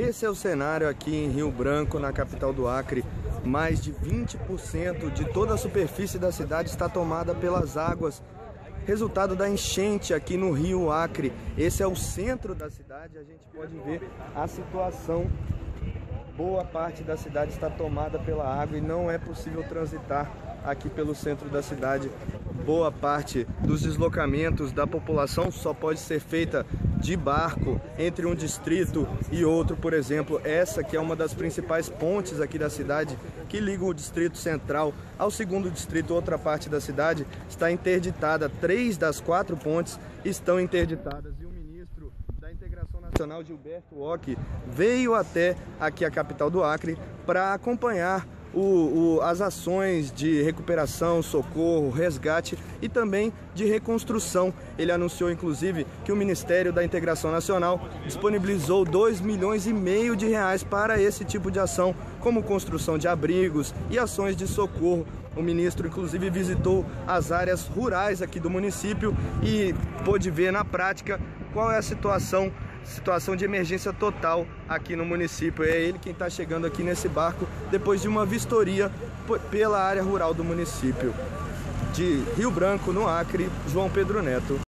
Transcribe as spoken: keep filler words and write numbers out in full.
Esse é o cenário aqui em Rio Branco, na capital do Acre. Mais de vinte por cento de toda a superfície da cidade está tomada pelas águas, resultado da enchente aqui no Rio Acre. Esse é o centro da cidade, a gente pode ver a situação. Boa parte da cidade está tomada pela água e não é possível transitar aqui pelo centro da cidade. Boa parte dos deslocamentos da população só pode ser feita de barco entre um distrito e outro. Por exemplo, essa que é uma das principais pontes aqui da cidade, que liga o distrito central ao segundo distrito. Outra parte da cidade está interditada. Três das quatro pontes estão interditadas e o ministro da Integração Nacional, Gilberto Occhi, veio até aqui a capital do Acre para acompanhar O, o, as ações de recuperação, socorro, resgate e também de reconstrução. Ele anunciou inclusive que o Ministério da Integração Nacional disponibilizou dois milhões e meio de reais para esse tipo de ação, como construção de abrigos e ações de socorro. O ministro inclusive visitou as áreas rurais aqui do município e pôde ver na prática qual é a situação Situação de emergência total aqui no município. É ele quem está chegando aqui nesse barco depois de uma vistoria pela área rural do município. De Rio Branco, no Acre, João Pedro Neto.